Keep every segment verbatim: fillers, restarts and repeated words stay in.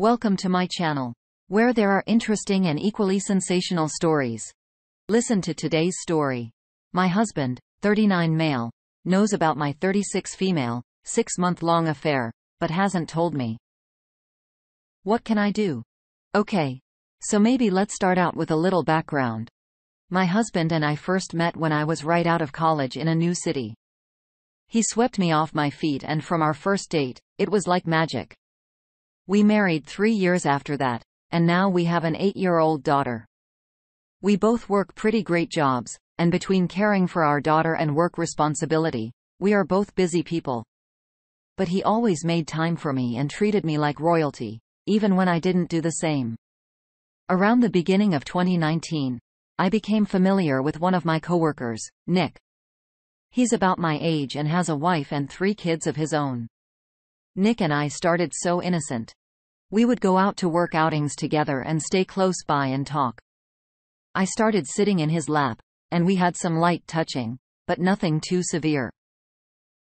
Welcome to my channel, where there are interesting and equally sensational stories. Listen to today's story. My husband, thirty-nine male, knows about my thirty-six female, six-month-long affair, but hasn't told me. What can I do? Okay. So maybe let's start out with a little background. My husband and I first met when I was right out of college in a new city. He swept me off my feet, and from our first date, it was like magic. We married three years after that, and now we have an eight-year-old daughter. We both work pretty great jobs, and between caring for our daughter and work responsibility, we are both busy people. But he always made time for me and treated me like royalty, even when I didn't do the same. Around the beginning of twenty nineteen, I became familiar with one of my coworkers, Nick. He's about my age and has a wife and three kids of his own. Nick and I started so innocent. We would go out to work outings together and stay close by and talk. I started sitting in his lap, and we had some light touching, but nothing too severe.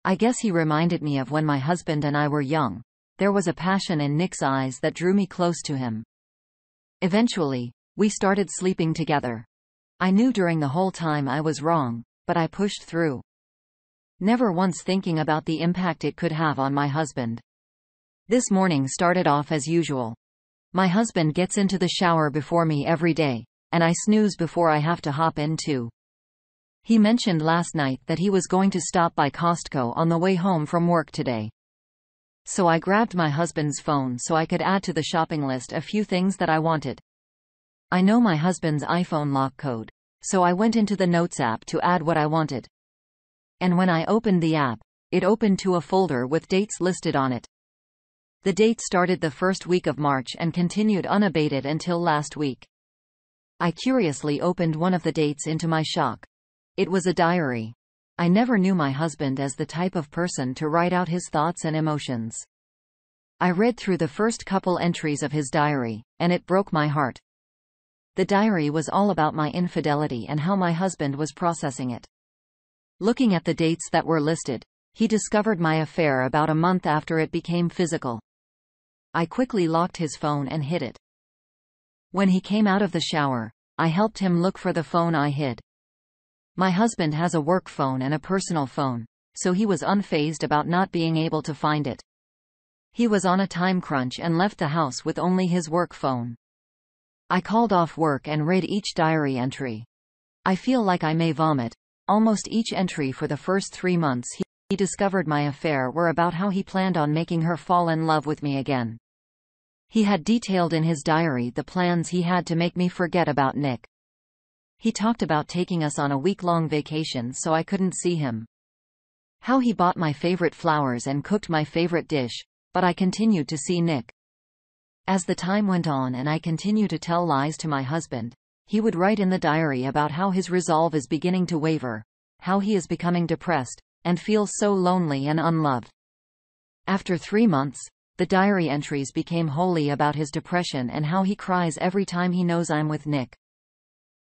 I guess he reminded me of when my husband and I were young. There was a passion in Nick's eyes that drew me close to him. Eventually, we started sleeping together. I knew during the whole time I was wrong, but I pushed through, never once thinking about the impact it could have on my husband. This morning started off as usual. My husband gets into the shower before me every day, and I snooze before I have to hop in too. He mentioned last night that he was going to stop by Costco on the way home from work today. So I grabbed my husband's phone so I could add to the shopping list a few things that I wanted. I know my husband's iPhone lock code, so I went into the Notes app to add what I wanted. And when I opened the app, it opened to a folder with dates listed on it. The date started the first week of March and continued unabated until last week. I curiously opened one of the dates into my shock. It was a diary. I never knew my husband as the type of person to write out his thoughts and emotions. I read through the first couple entries of his diary, and it broke my heart. The diary was all about my infidelity and how my husband was processing it. Looking at the dates that were listed, he discovered my affair about a month after it became physical. I quickly locked his phone and hid it. When he came out of the shower, I helped him look for the phone I hid. My husband has a work phone and a personal phone, so he was unfazed about not being able to find it. He was on a time crunch and left the house with only his work phone. I called off work and read each diary entry. I feel like I may vomit. Almost each entry for the first three months he, he discovered my affair were about how he planned on making her fall in love with me again. He had detailed in his diary the plans he had to make me forget about Nick. He talked about taking us on a week-long vacation so I couldn't see him. How he bought my favorite flowers and cooked my favorite dish, but I continued to see Nick. As the time went on and I continued to tell lies to my husband, he would write in the diary about how his resolve is beginning to waver, how he is becoming depressed, and feels so lonely and unloved. After three months, the diary entries became wholly about his depression and how he cries every time he knows I'm with Nick.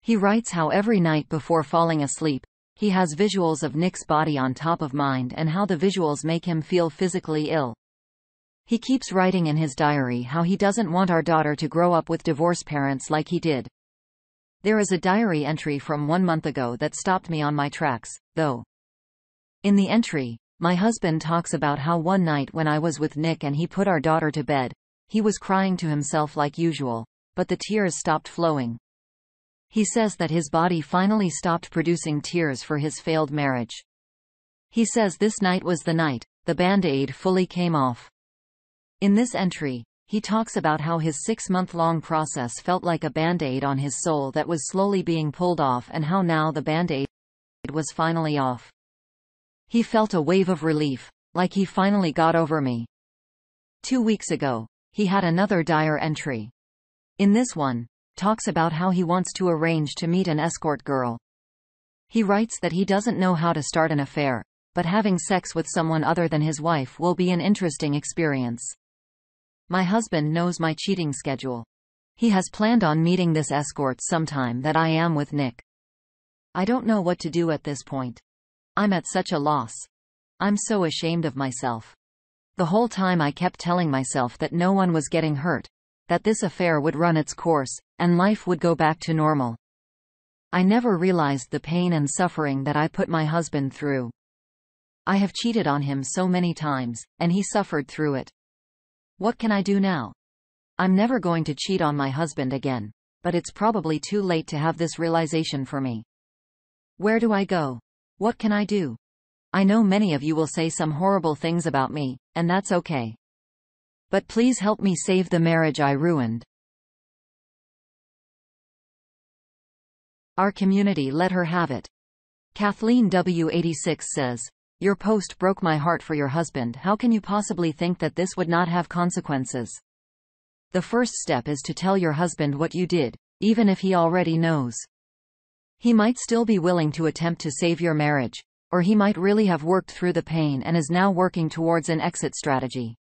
He writes how every night before falling asleep, he has visuals of Nick's body on top of mind and how the visuals make him feel physically ill. He keeps writing in his diary how he doesn't want our daughter to grow up with divorced parents like he did. There is a diary entry from one month ago that stopped me on my tracks, though. In the entry, my husband talks about how one night when I was with Nick and he put our daughter to bed, he was crying to himself like usual, but the tears stopped flowing. He says that his body finally stopped producing tears for his failed marriage. He says this night was the night the band-aid fully came off. In this entry, he talks about how his six-month-long process felt like a band-aid on his soul that was slowly being pulled off and how now the band-aid was finally off. He felt a wave of relief, like he finally got over me. Two weeks ago, he had another dire entry. In this one, talks about how he wants to arrange to meet an escort girl. He writes that he doesn't know how to start an affair, but having sex with someone other than his wife will be an interesting experience. My husband knows my cheating schedule. He has planned on meeting this escort sometime that I am with Nick. I don't know what to do at this point. I'm at such a loss. I'm so ashamed of myself. The whole time I kept telling myself that no one was getting hurt, that this affair would run its course, and life would go back to normal. I never realized the pain and suffering that I put my husband through. I have cheated on him so many times, and he suffered through it. What can I do now? I'm never going to cheat on my husband again, but it's probably too late to have this realization for me. Where do I go? What can I do? I know many of you will say some horrible things about me, and that's okay. But please help me save the marriage I ruined. Our community let her have it. Kathleen W eighty-six says, "Your post broke my heart for your husband. How can you possibly think that this would not have consequences? The first step is to tell your husband what you did, even if he already knows. He might still be willing to attempt to save your marriage, or he might really have worked through the pain and is now working towards an exit strategy.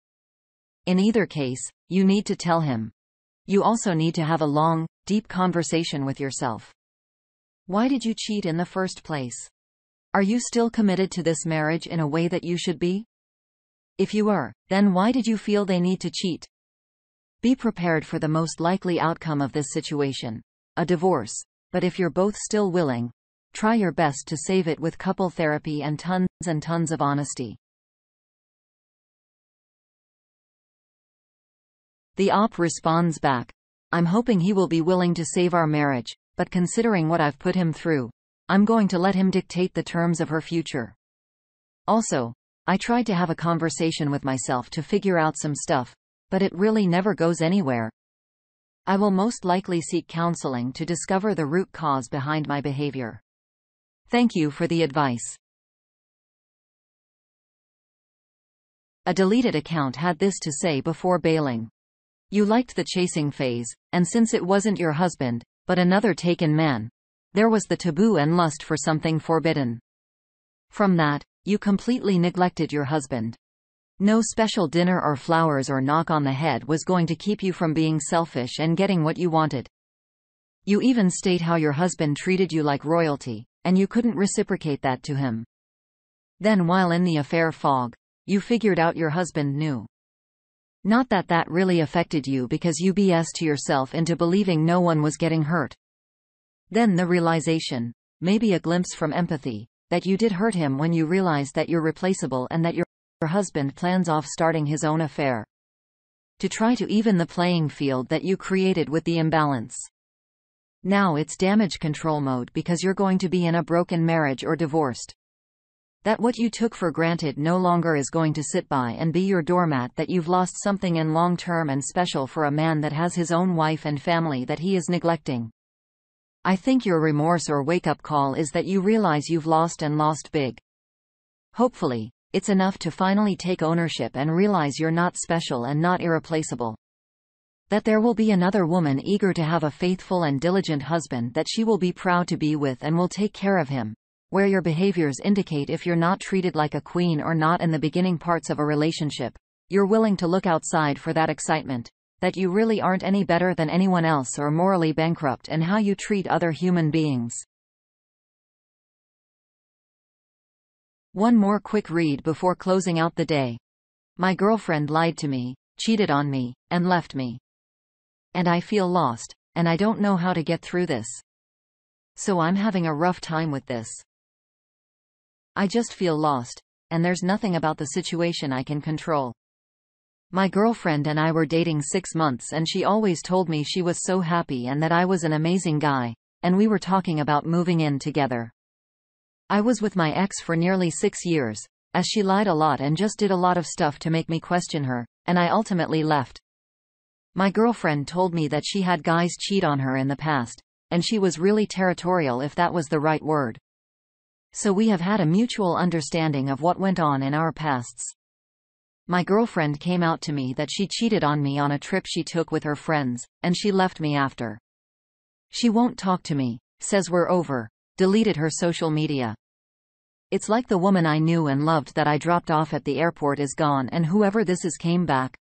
In either case, you need to tell him. You also need to have a long, deep conversation with yourself. Why did you cheat in the first place? Are you still committed to this marriage in a way that you should be? If you are, then why did you feel they need to cheat? Be prepared for the most likely outcome of this situation, a divorce, but if you're both still willing, try your best to save it with couple therapy and tons and tons of honesty." The op responds back, "I'm hoping he will be willing to save our marriage, but considering what I've put him through, I'm going to let him dictate the terms of her future. Also, I tried to have a conversation with myself to figure out some stuff, but it really never goes anywhere. I will most likely seek counseling to discover the root cause behind my behavior. Thank you for the advice." A deleted account had this to say before bailing. "You liked the chasing phase, and since it wasn't your husband, but another taken man, there was the taboo and lust for something forbidden. From that, you completely neglected your husband. No special dinner or flowers or knock on the head was going to keep you from being selfish and getting what you wanted. You even state how your husband treated you like royalty, and you couldn't reciprocate that to him. Then while in the affair fog, you figured out your husband knew. Not that that really affected you because you B S'd to yourself into believing no one was getting hurt. Then the realization, maybe a glimpse from empathy, that you did hurt him when you realize that you're replaceable and that your husband plans off starting his own affair. To try to even the playing field that you created with the imbalance. Now it's damage control mode because you're going to be in a broken marriage or divorced. That what you took for granted no longer is going to sit by and be your doormat, that you've lost something in long-term and special for a man that has his own wife and family that he is neglecting. I think your remorse or wake-up call is that you realize you've lost and lost big. Hopefully, it's enough to finally take ownership and realize you're not special and not irreplaceable. That there will be another woman eager to have a faithful and diligent husband that she will be proud to be with and will take care of him, where your behaviors indicate if you're not treated like a queen or not in the beginning parts of a relationship, you're willing to look outside for that excitement. That you really aren't any better than anyone else or morally bankrupt and how you treat other human beings." One more quick read before closing out the day. "My girlfriend lied to me, cheated on me, and left me. And I feel lost, and I don't know how to get through this. So I'm having a rough time with this. I just feel lost, and there's nothing about the situation I can control. My girlfriend and I were dating six months and she always told me she was so happy and that I was an amazing guy, and we were talking about moving in together. I was with my ex for nearly six years, as she lied a lot and just did a lot of stuff to make me question her, and I ultimately left. My girlfriend told me that she had guys cheat on her in the past, and she was really territorial, if that was the right word. So we have had a mutual understanding of what went on in our pasts. My girlfriend came out to me that she cheated on me on a trip she took with her friends, and she left me after. She won't talk to me, says we're over, deleted her social media. It's like the woman I knew and loved that I dropped off at the airport is gone and whoever this is came back.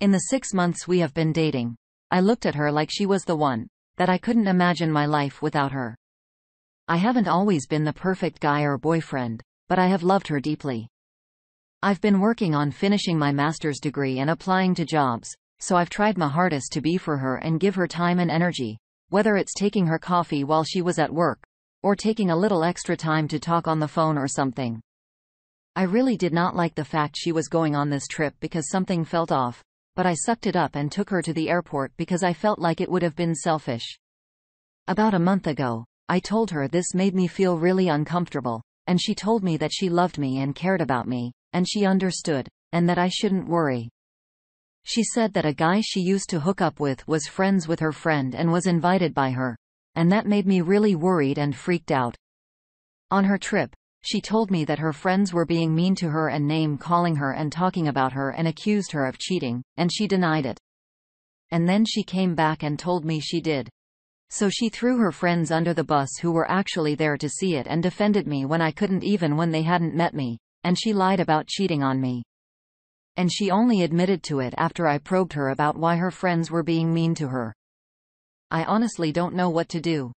In the six months we have been dating, I looked at her like she was the one, that I couldn't imagine my life without her. I haven't always been the perfect guy or boyfriend, but I have loved her deeply. I've been working on finishing my master's degree and applying to jobs, so I've tried my hardest to be for her and give her time and energy, whether it's taking her coffee while she was at work, or taking a little extra time to talk on the phone or something. I really did not like the fact she was going on this trip because something felt off, but I sucked it up and took her to the airport because I felt like it would have been selfish. About a month ago, I told her this made me feel really uncomfortable, and she told me that she loved me and cared about me, and she understood, and that I shouldn't worry. She said that a guy she used to hook up with was friends with her friend and was invited by her, and that made me really worried and freaked out. On her trip, she told me that her friends were being mean to her and name-calling her and talking about her and accused her of cheating, and she denied it. And then she came back and told me she did. So she threw her friends under the bus who were actually there to see it and defended me when I couldn't, even when they hadn't met me, and she lied about cheating on me. And she only admitted to it after I probed her about why her friends were being mean to her. I honestly don't know what to do.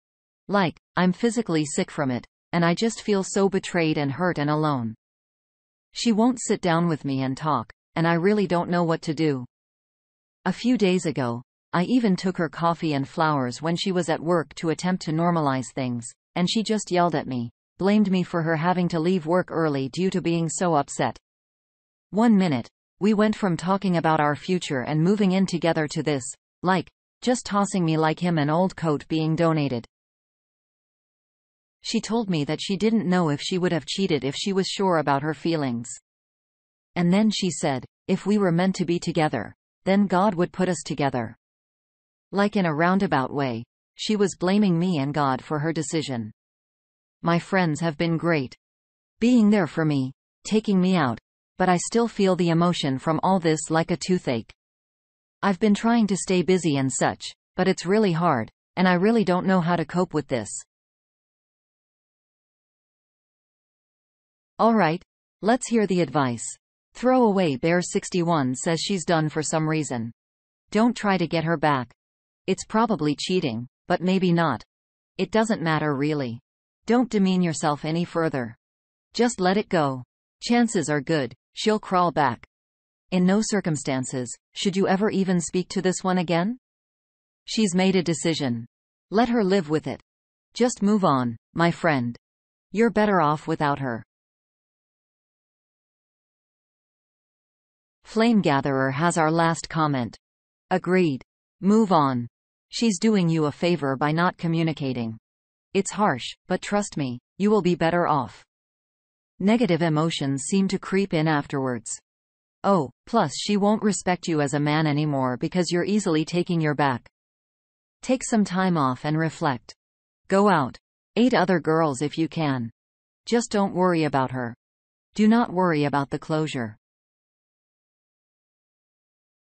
Like, I'm physically sick from it, and I just feel so betrayed and hurt and alone. She won't sit down with me and talk, and I really don't know what to do. A few days ago, I even took her coffee and flowers when she was at work to attempt to normalize things, and she just yelled at me, blamed me for her having to leave work early due to being so upset. One minute, we went from talking about our future and moving in together to this, like, just tossing me like him an old coat being donated. She told me that she didn't know if she would have cheated if she was sure about her feelings. And then she said, if we were meant to be together, then God would put us together. Like, in a roundabout way, she was blaming me and God for her decision. My friends have been great, being there for me, taking me out, but I still feel the emotion from all this like a toothache. I've been trying to stay busy and such, but it's really hard, and I really don't know how to cope with this. Alright, let's hear the advice. Throwaway Bear sixty-one says she's done for some reason. Don't try to get her back. It's probably cheating, but maybe not. It doesn't matter really. Don't demean yourself any further. Just let it go. Chances are good, she'll crawl back. In no circumstances, should you ever even speak to this one again? She's made a decision. Let her live with it. Just move on, my friend. You're better off without her. Flame Gatherer has our last comment. Agreed. Move on. She's doing you a favor by not communicating. It's harsh, but trust me, you will be better off. Negative emotions seem to creep in afterwards. Oh, plus she won't respect you as a man anymore because you're easily taking your back. Take some time off and reflect. Go out. Eight other girls if you can. Just don't worry about her. Do not worry about the closure.